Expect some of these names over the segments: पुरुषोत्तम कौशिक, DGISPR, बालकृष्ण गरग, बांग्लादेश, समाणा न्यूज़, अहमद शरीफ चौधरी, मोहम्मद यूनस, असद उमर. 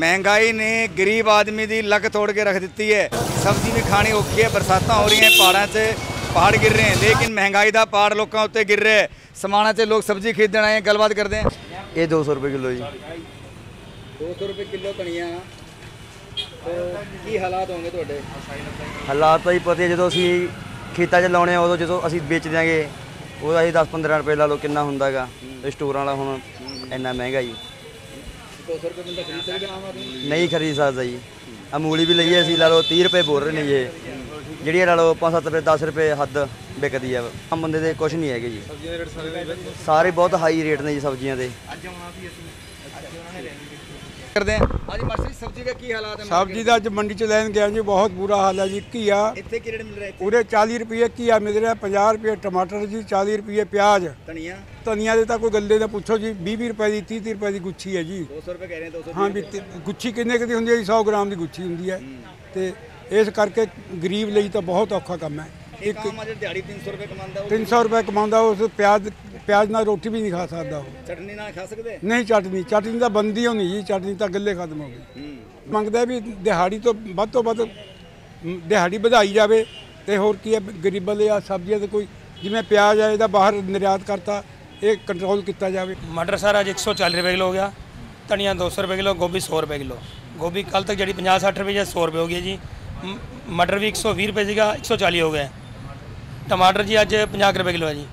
महंगाई ने गरीब आदमी की लक तोड़ के रख दी है। सब्जी भी खानी औखी है, बरसात हो रही हैं, पहाड़ों से पहाड़ गिर रहे हैं, लेकिन महंगाई का पहाड़ लोगों उत्ते गिर रहा है। समाना से लोग सब्जी खरीदने आए हैं, गलबात करते हैं। ये 200 रुपये किलो जी, 200 रुपये किलो धनिया। तो की हालात होंगे तुहाडे? हालात तो ही पता है, जो असीं खेतों च लाने उदों जो असीं बेच देंगे वह 10-15 रुपये ला लो, कि होंगे गा स्टोर वाला हूँ इन्ना महंगा जी। 200 रुपये बंदा खरीद सकदा? नहीं खरीद सकता जी। मूली भी लीए असीं ला लो 30 रुपये बोल रहे हैं जी, जी ला लो 5-7 रुपये 10 रुपये हद बिकती है। आम बंदे दे कुछ नहीं है जी, सारे बहुत हाई रेट ने जी सब्जियां दे। सब्जी का अज मंडी च लैन गया जी, बहुत बुरा हाल है जी। घिया पूरे 40 रुपये घिया मिल रहा है, 50 रुपये टमाटर जी, 40 रुपये प्याज। धनिया दे तां कोई गल्ले दा पूछो जी, 20-20 रुपये की 30-30 रुपये की गुच्छी है जी। 200 रुपये कह रहे हैं, 200 हाँ भी। गुच्छी किन्ने दी हुंदी है जी? 100 ग्राम की गुच्छी हुंदी है। तो इस करके गरीब लई तां बहुत औखा काम है। एक दिहाड़ी 300 रुपये कमांदा, 300 रुपये कमांदा, उस प्याज ना रोटी भी नहीं खा सकता। चटनी ना खा सकते? नहीं, चटनी तो बनती होनी जी, चटनी तो गले खत्म हो गई। मंगता भी दिहाड़ी तो वध दिहाड़ी बढ़ाई जाए तो होर की है। गरीबां दे सब्जियां तो कोई जिवें प्याज है इहदा बाहर निर्यात करता, ये कंट्रोल किया जाए। मटर सारा अज 140 रुपये किलो हो गया, धनिया 200 रुपये किलो, गोभी 100 रुपये किलो। गोभी कल तक जी 50-60 रुपये 100 रुपये हो गई जी। मटर भी 120 रुपये जी, 140 हो गया। टमाटर जी अज 50 रुपये किलो है जी।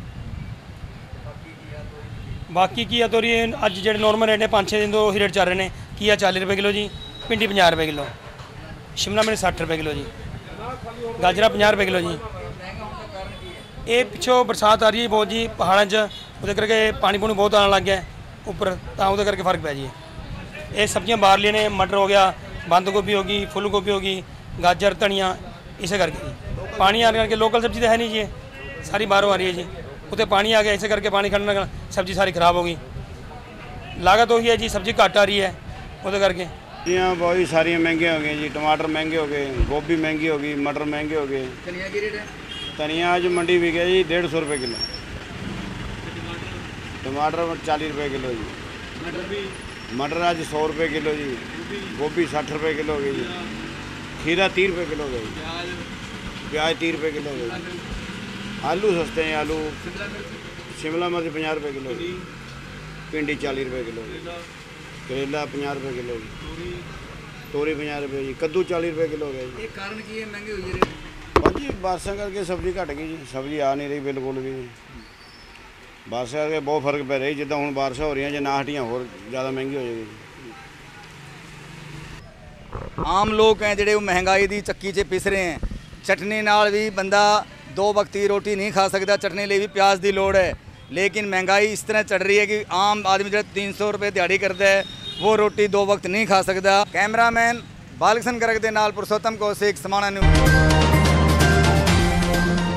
बाकी घिया तोरी अज जो नॉर्मल रेट ने 5-6 दिन तो वही रेट चल रहे हैं। घिया 40 रुपये किलो जी, भिंडी 50 रुपये किलो, शिमला मिर्च 60 रुपये किलो जी, गाजरा 50 रुपये किलो जी। ये पिछों बरसात आ रही है बहुत जी पहाड़ों च, उस करके पानी पुनी बहुत आने लग गया उपर, तो उस करके फर्क पै जी। ये सब्जियां बाहर लिया ने, मटर हो गया, बंद गोभी होगी, फुल गोभी होगी, गाजर, धनिया, इस करके जी पानी आने करके। लोकल सब्जी तो है नहीं जी, सारी बाहरों आ रही है जी। उत्ते पानी आ गया, इस करके पानी खड़ना सब्जी सारी खराब हो गई। लागत वही है जी, सब्जी घट आ रही है, उस करके सब्जियाँ बहुत सारियाँ महंगी हो गई जी। टमाटर महंगे हो गए, गोभी महंगी हो गई, मटर महंगे हो गए। धनिया आज मंडी बिक गया जी 150 रुपये किलो, टमाटर 40 रुपये किलो जी, मटर आज 100 रुपये किलो जी, गोभी 60 रुपये किलो हो गई जी, खीरा 30 रुपये किलो हो गई, प्याज 30 रुपये किलो हो गई। आलू सस्ते हैं, आलू शिमला मिर्च 50 रुपये किलो, भिंडी 40 रुपये किलो, करेला 50 रुपये किलो, तोरी 50 रुपये जी, कद्दू 40 रुपये किलो हो गया जी। कारण की है महंगी हुई है और जी बारिशों करके सब्जी घट गई जी, सब्जी आ नहीं रही बिल्कुल भी। बारिश करके बहुत फर्क पै रहा जी, जिदा हूँ बारिश हो रही है, जो ना हटियाँ होर ज़्यादा महंगी हो जाएगी। आम लोग हैं जो महंगाई की चक्की से पिस रहे हैं। चटनी नाल भी बंदा 2 वक्त की रोटी नहीं खा सकता, चटनी लिए भी प्याज की लौड़ है। लेकिन महंगाई इस तरह चढ़ रही है कि आम आदमी जो 300 रुपये दिहाड़ी करता है वो रोटी 2 वक्त नहीं खा सकता। कैमरामैन बालकृष्ण गरग के नाल पुरुषोत्तम कौशिक, समाणा न्यूज़।